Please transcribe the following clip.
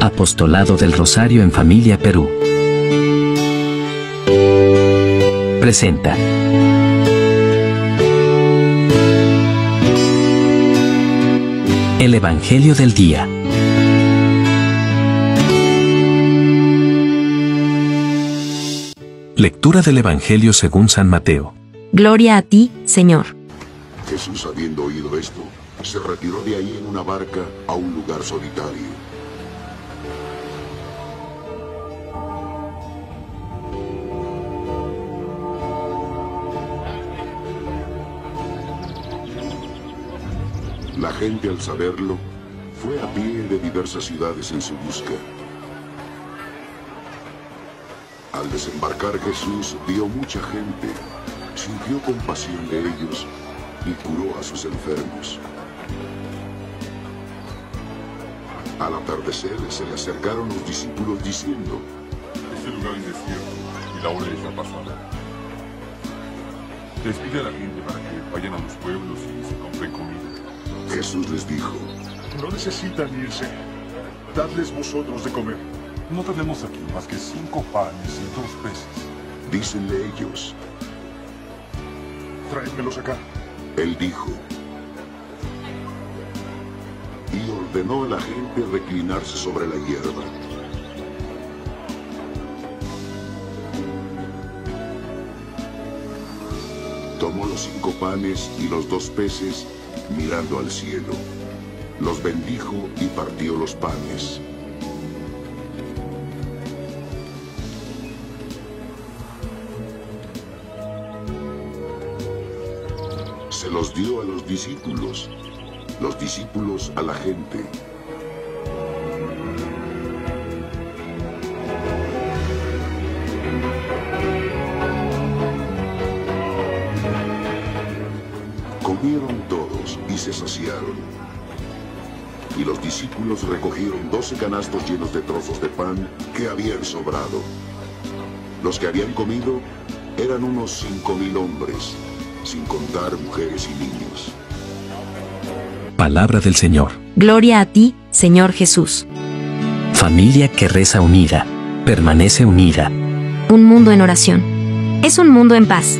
Apostolado del Rosario en Familia Perú presenta el Evangelio del Día. Lectura del Evangelio según San Mateo. Gloria a ti, Señor. Jesús, habiendo oído esto, se retiró de ahí en una barca a un lugar solitario. La gente, al saberlo, fue a pie de diversas ciudades en su busca. Al desembarcar Jesús vio mucha gente, sintió compasión de ellos y curó a sus enfermos. Al atardecer se le acercaron los discípulos diciendo: Este lugar es desierto y la hora está pasada. Les pide a la gente para que vayan a los pueblos y se compren comida. Jesús les dijo: No necesitan irse, dadles vosotros de comer. No tenemos aquí más que 5 panes y 2 peces. Dícenle ellos: Tráedmelos acá. Él dijo, y ordenó a la gente reclinarse sobre la hierba. Tomó los 5 panes y los 2 peces, mirando al cielo, los bendijo y partió los panes. Se los dio a los discípulos a la gente. Comieron todos y se saciaron. Y los discípulos recogieron 12 canastos llenos de trozos de pan que habían sobrado. Los que habían comido eran unos 5,000 hombres, sin contar mujeres y niños. Palabra del Señor. Gloria a ti, Señor Jesús. Familia que reza unida, permanece unida. Un mundo en oración. Es un mundo en paz.